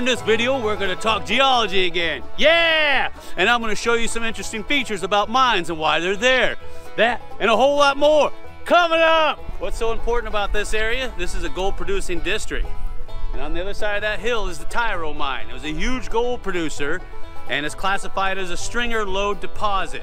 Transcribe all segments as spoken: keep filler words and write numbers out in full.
in this video, we're gonna talk geology again. Yeah! And I'm gonna show you some interesting features about mines and why they're there. That and a whole lot more coming up. What's so important about this area? This is a gold producing district. And on the other side of that hill is the Tyro Mine. It was a huge gold producer and it's classified as a stringer lode deposit.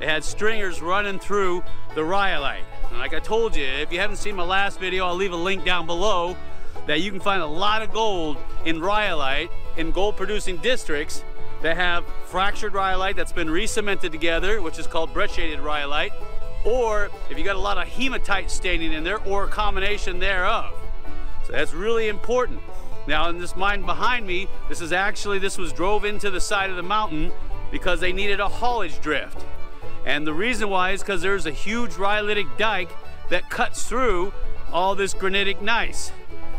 It had stringers running through the rhyolite. And like I told you, if you haven't seen my last video, I'll leave a link down below that you can find a lot of gold in rhyolite in gold producing districts that have fractured rhyolite that's been re-cemented together, which is called brecciated rhyolite, or if you got a lot of hematite staining in there or a combination thereof. So that's really important. Now in this mine behind me, this is actually, this was drove into the side of the mountain because they needed a haulage drift. And the reason why is because there's a huge rhyolitic dike that cuts through all this granitic gneiss.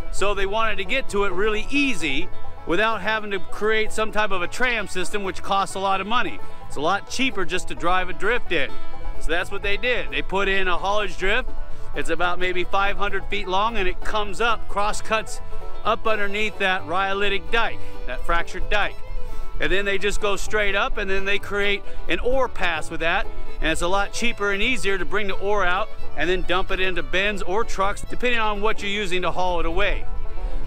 So they wanted to get to it really easy without having to create some type of a tram system, which costs a lot of money. It's a lot cheaper just to drive a drift in. So that's what they did. They put in a haulage drift. It's about maybe five hundred feet long and it comes up, cross cuts up underneath that rhyolitic dike, that fractured dike. And then they just go straight up and then they create an ore pass with that. And it's a lot cheaper and easier to bring the ore out and then dump it into bins or trucks, depending on what you're using to haul it away.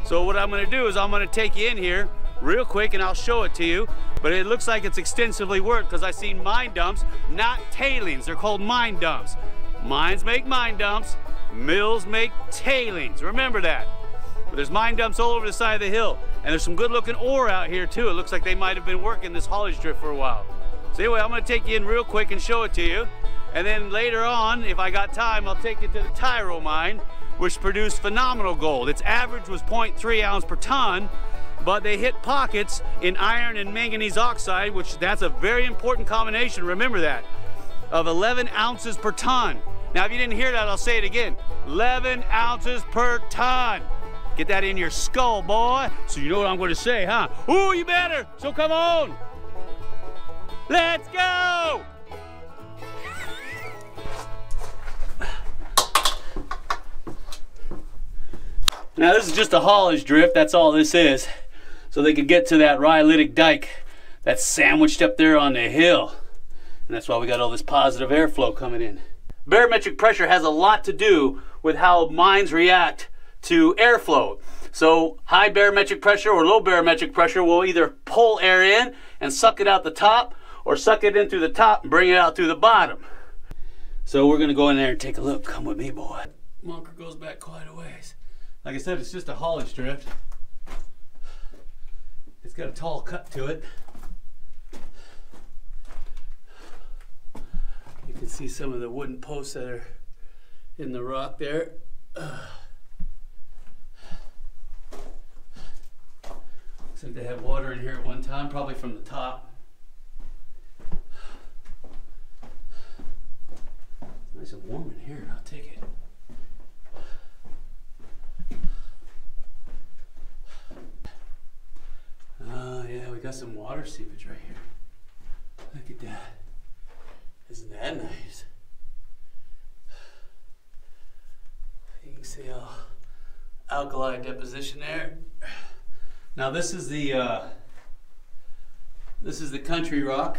So what I'm gonna do is I'm gonna take you in here real quick and I'll show it to you. But it looks like it's extensively worked because I've seen mine dumps, not tailings. They're called mine dumps. Mines make mine dumps, mills make tailings. Remember that. But there's mine dumps all over the side of the hill. And there's some good looking ore out here too. It looks like they might have been working this haulage drift for a while. So anyway, I'm gonna take you in real quick and show it to you. And then later on, if I got time, I'll take you to the Tyro Mine, which produced phenomenal gold. Its average was zero point three ounce per ton, but they hit pockets in iron and manganese oxide, which that's a very important combination, remember that, of eleven ounces per ton. Now, if you didn't hear that, I'll say it again. eleven ounces per ton. Get that in your skull, boy, so you know what I'm gonna say, huh? Ooh, you better, so come on. Let's go! Now this is just a haulage drift, that's all this is. So they could get to that rhyolitic dike that's sandwiched up there on the hill. And that's why we got all this positive airflow coming in. Barometric pressure has a lot to do with how mines react to airflow. So high barometric pressure or low barometric pressure will either pull air in and suck it out the top, or suck it in through the top and bring it out through the bottom. So we're gonna go in there and take a look. Come with me, boy. Monker goes back quite a ways. Like I said, it's just a haulage drift. It's got a tall cut to it. You can see some of the wooden posts that are in the rock there. Uh, looks like they had water in here at one time, probably from the top. Nice and warm in here, I'll take it. Oh yeah, we got some water seepage right here. Look at that. Isn't that nice? You can see all alkali deposition there. Now this is the uh, this is the country rock.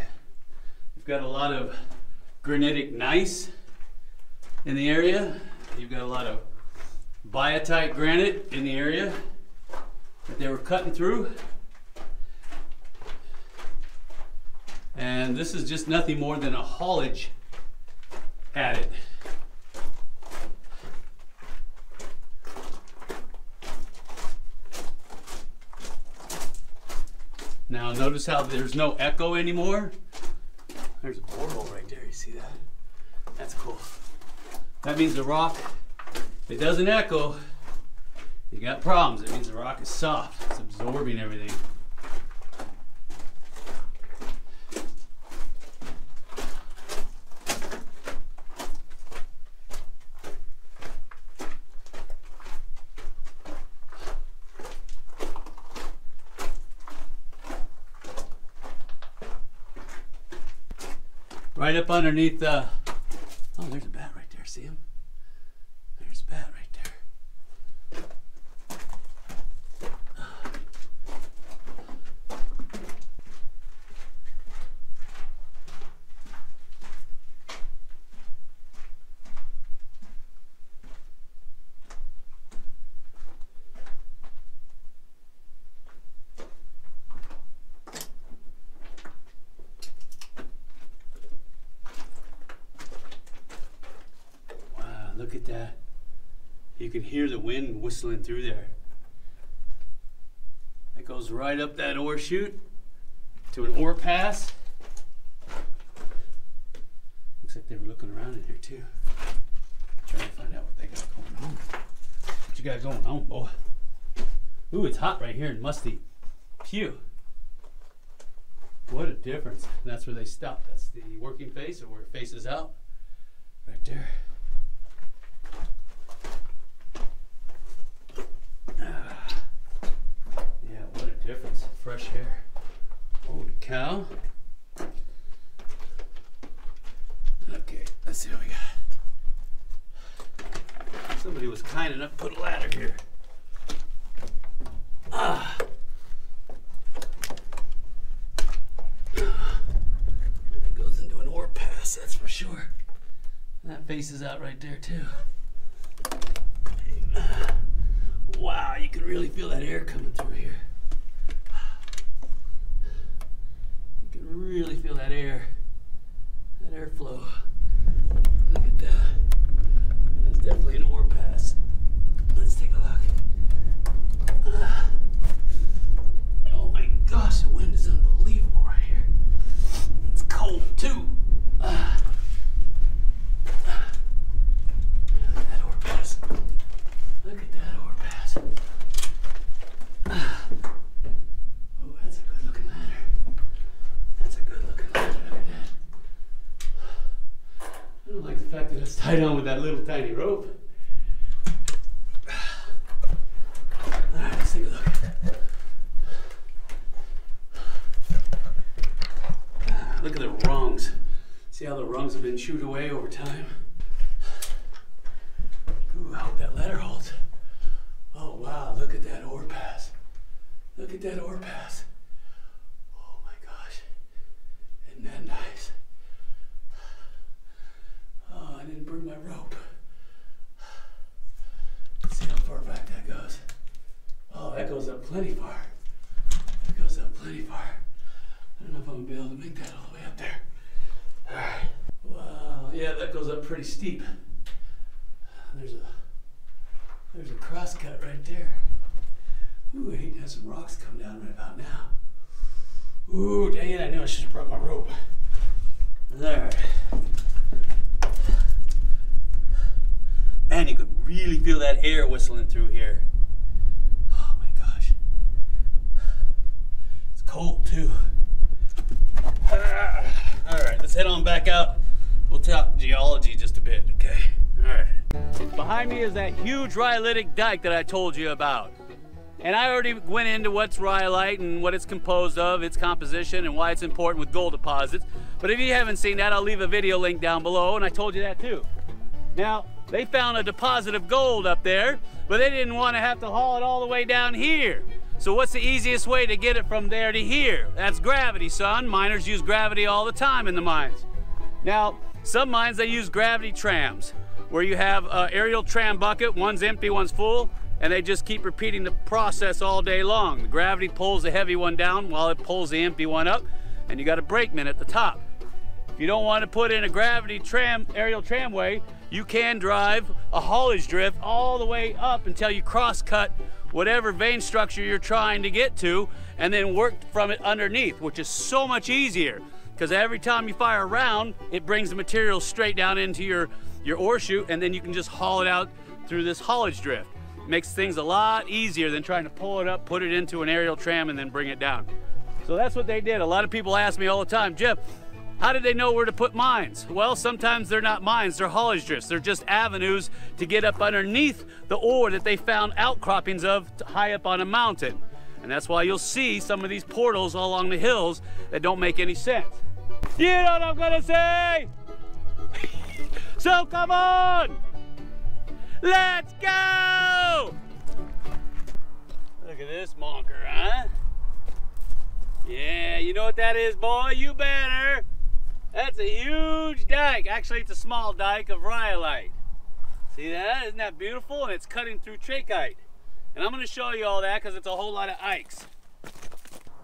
We've got a lot of granitic gneiss in the area. You've got a lot of biotite granite in the area that they were cutting through. And this is just nothing more than a haulage at it. Now notice how there's no echo anymore. There's a borehole right there, you see that? That's cool. That means the rock, if it doesn't echo, you got problems. It means the rock is soft. It's absorbing everything. Right up underneath the, oh, there's a bat right there, see him? There's a bat right there. at that. You can hear the wind whistling through there. It goes right up that ore chute to an ore pass. Looks like they were looking around in here too, trying to find out what they got going on. What you got going on, boy? Ooh, it's hot right here and musty. Phew. What a difference. And that's where they stop. That's the working face, or where it faces out. Right there. Yeah, what a difference. Fresh air. Holy cow. Okay, let's see what we got. Somebody was kind enough to put a ladder here. Ah. It goes into an ore pass, that's for sure. That faces out right there too. Wow, you can really feel that air coming through here. You can really feel that air, that airflow. Look at that. That's definitely an ore pass. Let's take a look. Uh, oh my gosh, the wind is unbelievable right here. It's cold too. Uh, tied on with that little tiny rope. All right, let's take a look. Look at the rungs. See how the rungs have been chewed away over time? Ooh, I hope that ladder holds. Oh, wow, look at that ore pass. Look at that ore pass. Oh my gosh, isn't that nice? Oh, I didn't bring my rope. Let's see how far back that goes. Oh, that goes up plenty far. That goes up plenty far. I don't know if I'm going to be able to make that all the way up there. All right. Wow. Yeah, that goes up pretty steep. There's a there's a crosscut right there. Ooh, I hate to have some rocks come down right about now. Ooh, dang it! I knew I should have brought my rope. There. Man, you could really feel that air whistling through here. Oh my gosh. It's cold too. Ah, all right, let's head on back out. We'll talk geology just a bit, okay? All right. Behind me is that huge rhyolitic dike that I told you about. And I already went into what's rhyolite and what it's composed of, its composition, and why it's important with gold deposits. But if you haven't seen that, I'll leave a video link down below, and I told you that too. Now, they found a deposit of gold up there, but they didn't want to have to haul it all the way down here. So what's the easiest way to get it from there to here? That's gravity, son. Miners use gravity all the time in the mines. Now, some mines, they use gravity trams, where you have an aerial tram bucket, one's empty, one's full, and they just keep repeating the process all day long. The gravity pulls the heavy one down while it pulls the empty one up, and you got a brakeman at the top. If you don't want to put in a gravity tram, aerial tramway, you can drive a haulage drift all the way up until you cross-cut whatever vein structure you're trying to get to, and then work from it underneath, which is so much easier, because every time you fire a round, it brings the material straight down into your, your ore chute, and then you can just haul it out through this haulage drift. It makes things a lot easier than trying to pull it up, put it into an aerial tram, and then bring it down. So that's what they did. A lot of people ask me all the time, Jeff, how did they know where to put mines? Well, sometimes they're not mines, they're haulage drifts. They're just avenues to get up underneath the ore that they found outcroppings of high up on a mountain. And that's why you'll see some of these portals all along the hills that don't make any sense. You know what I'm gonna say? So come on! Let's go! Look at this monker, huh? Yeah, you know what that is, boy? You better! That's a huge dike. Actually, it's a small dike of rhyolite. See that? Isn't that beautiful? And it's cutting through trachyte. And I'm going to show you all that because it's a whole lot of ikes.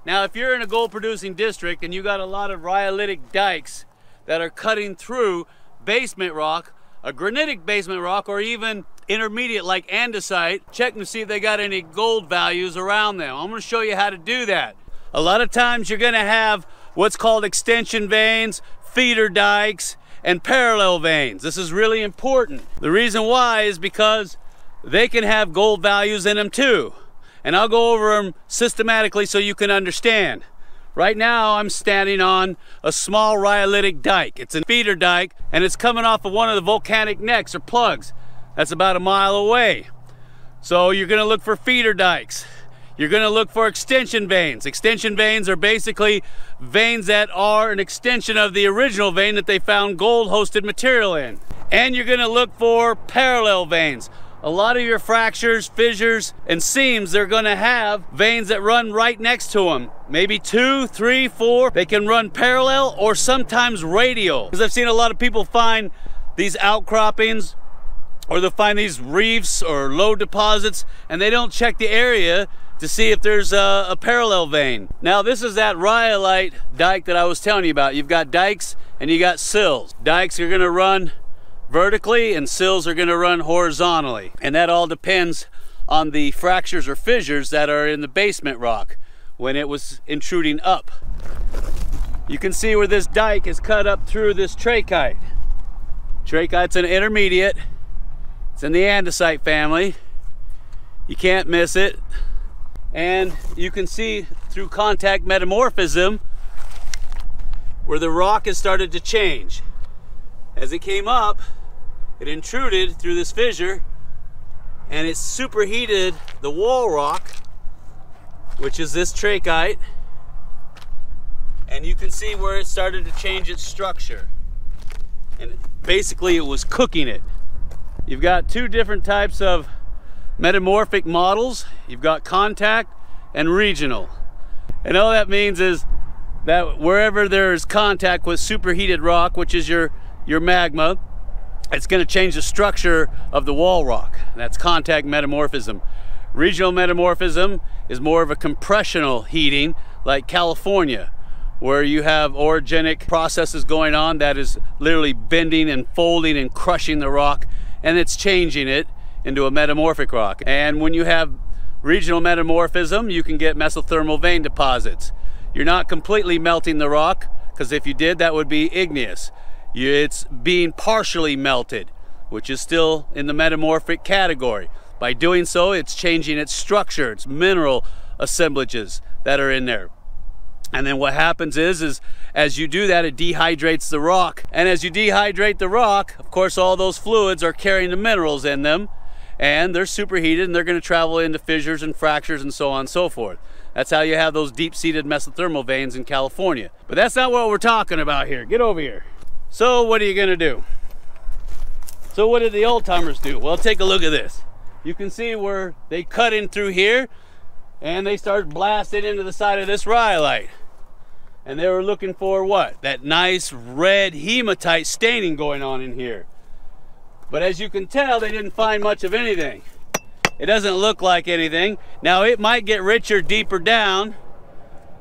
Now, if you're in a gold-producing district and you got a lot of rhyolitic dikes that are cutting through basement rock, a granitic basement rock, or even intermediate like andesite, checking to see if they got any gold values around them. I'm going to show you how to do that. A lot of times you're going to have what's called extension veins, feeder dikes, and parallel veins. This is really important. The reason why is because they can have gold values in them too. And I'll go over them systematically so you can understand. Right now I'm standing on a small rhyolitic dike. It's a feeder dike and it's coming off of one of the volcanic necks or plugs. That's about a mile away. So you're gonna look for feeder dikes. You're gonna look for extension veins. Extension veins are basically veins that are an extension of the original vein that they found gold-hosted material in. And you're gonna look for parallel veins. A lot of your fractures, fissures, and seams, they're gonna have veins that run right next to them. Maybe two, three, four. They can run parallel or sometimes radial. Because I've seen a lot of people find these outcroppings, or they'll find these reefs or low deposits, and they don't check the area to see if there's a, a parallel vein. Now this is that rhyolite dike that I was telling you about. You've got dikes and you got sills. Dikes are gonna run vertically and sills are gonna run horizontally. And that all depends on the fractures or fissures that are in the basement rock when it was intruding up. You can see where this dike is cut up through this trachyte. Trachyte's an intermediate. It's in the andesite family. You can't miss it. And you can see through contact metamorphism where the rock has started to change. As it came up, it intruded through this fissure and it superheated the wall rock, which is this trachyte. And you can see where it started to change its structure. And basically it was cooking it. You've got two different types of metamorphic models. You've got contact and regional. And all that means is that wherever there is contact with superheated rock, which is your, your magma, it's gonna change the structure of the wall rock. That's contact metamorphism. Regional metamorphism is more of a compressional heating, like California, where you have orogenic processes going on that is literally bending and folding and crushing the rock, and it's changing it into a metamorphic rock. And when you have regional metamorphism, you can get mesothermal vein deposits. You're not completely melting the rock, because if you did, that would be igneous. It's being partially melted, which is still in the metamorphic category. By doing so, it's changing its structure, its mineral assemblages that are in there. And then what happens is, is as you do that, it dehydrates the rock. And as you dehydrate the rock, of course, all those fluids are carrying the minerals in them, and they're superheated, and they're going to travel into fissures and fractures and so on and so forth. That's how you have those deep-seated mesothermal veins in California. But that's not what we're talking about here. Get over here. So what are you going to do? So what did the old-timers do? Well, take a look at this. You can see where they cut in through here, and they started blasting into the side of this rhyolite. And they were looking for what? That nice red hematite staining going on in here. But as you can tell, they didn't find much of anything. It doesn't look like anything. Now it might get richer deeper down,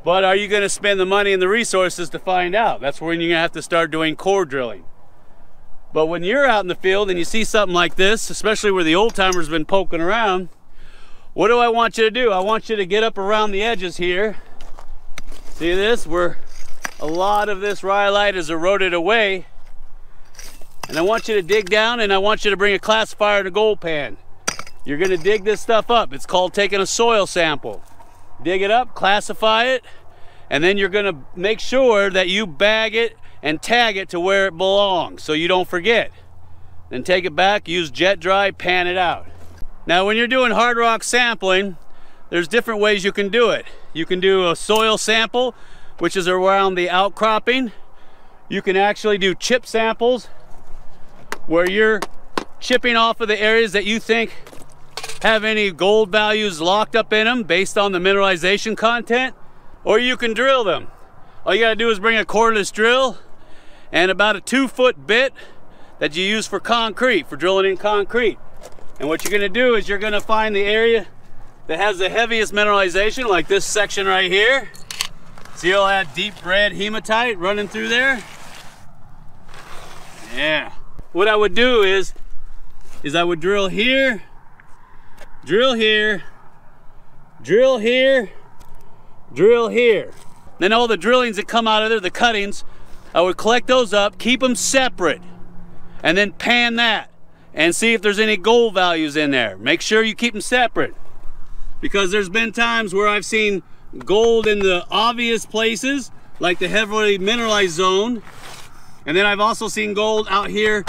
but are you gonna spend the money and the resources to find out? That's when you're gonna have to start doing core drilling. But when you're out in the field and you see something like this, especially where the old timers have been poking around, what do I want you to do? I want you to get up around the edges here. See this? Where a lot of this rhyolite is eroded away. And I want you to dig down and I want you to bring a classifier and a gold pan. You're gonna dig this stuff up. It's called taking a soil sample. Dig it up, classify it, and then you're gonna make sure that you bag it and tag it to where it belongs so you don't forget. Then take it back, use jet dry, pan it out. Now when you're doing hard rock sampling, there's different ways you can do it. You can do a soil sample, which is around the outcropping. You can actually do chip samples, where you're chipping off of the areas that you think have any gold values locked up in them based on the mineralization content, or you can drill them. All you gotta do is bring a cordless drill and about a two foot bit that you use for concrete, for drilling in concrete. And what you're gonna do is you're gonna find the area that has the heaviest mineralization, like this section right here. See all that deep red hematite running through there? Yeah. what I would do is, is I would drill here, drill here, drill here, drill here. Then all the drillings that come out of there, the cuttings, I would collect those up, keep them separate, and then pan that and see if there's any gold values in there. Make sure you keep them separate, because there's been times where I've seen gold in the obvious places, like the heavily mineralized zone, and then I've also seen gold out here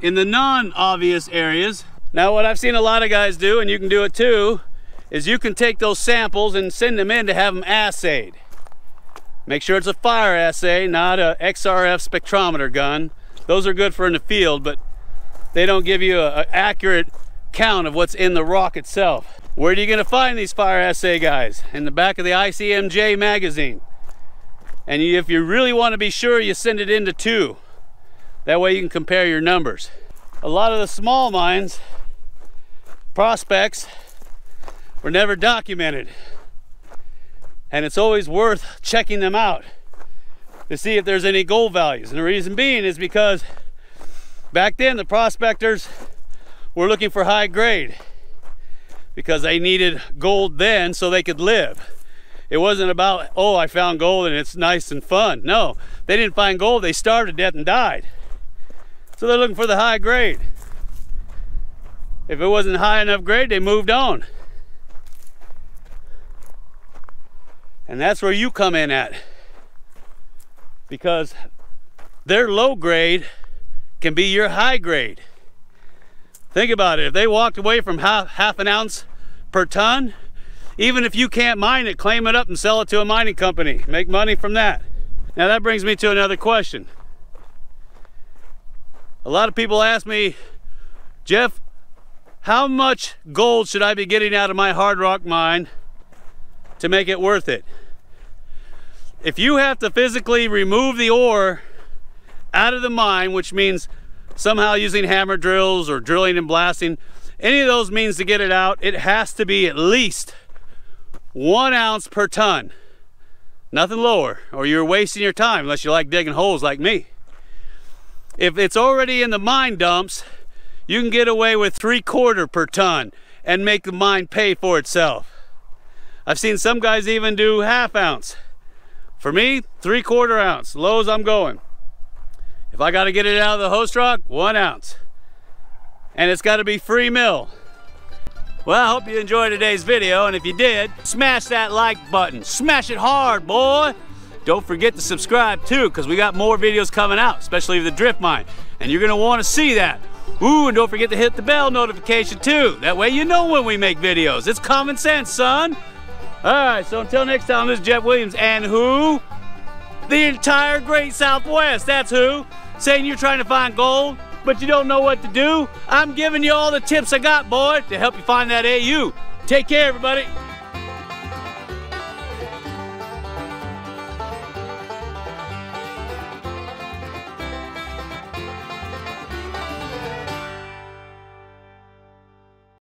in the non-obvious areas. Now what I've seen a lot of guys do, and you can do it too, is you can take those samples and send them in to have them assayed. Make sure it's a fire assay, not a X R F spectrometer gun. Those are good for in the field, but they don't give you an accurate count of what's in the rock itself. Where are you gonna find these fire assay guys? In the back of the I C M J magazine. And you, if you really want to be sure, you send it into two. That way you can compare your numbers. A lot of the small mines, prospects, were never documented. And it's always worth checking them out to see if there's any gold values. And the reason being is because back then the prospectors were looking for high grade because they needed gold then so they could live. It wasn't about, oh, I found gold and it's nice and fun. No, they didn't find gold, they starved to death and died. So they're looking for the high grade. If it wasn't high enough grade, they moved on. And that's where you come in at, because their low grade can be your high grade. Think about it, if they walked away from half, half an ounce per ton, even if you can't mine it, claim it up and sell it to a mining company. Make money from that. Now that brings me to another question. A lot of people ask me, Jeff, how much gold should I be getting out of my hard rock mine to make it worth it? If you have to physically remove the ore out of the mine, which means somehow using hammer drills or drilling and blasting, any of those means to get it out, it has to be at least one ounce per ton. Nothing lower, or you're wasting your time, unless you like digging holes like me. If it's already in the mine dumps, you can get away with three quarter per ton and make the mine pay for itself. I've seen some guys even do half ounce. For me, three quarter ounce, low as I'm going. If I gotta get it out of the host rock, one ounce. And it's gotta be free mill. Well, I hope you enjoyed today's video, and if you did, smash that like button. Smash it hard, boy. Don't forget to subscribe too, because we got more videos coming out, especially the drift mine, and you're gonna wanna see that. Ooh, and don't forget to hit the bell notification too. That way you know when we make videos. It's common sense, son. All right, so until next time, this is Jeff Williams, and who? The entire great Southwest, that's who. Saying you're trying to find gold, but you don't know what to do. I'm giving you all the tips I got, boy, to help you find that A U. Take care, everybody.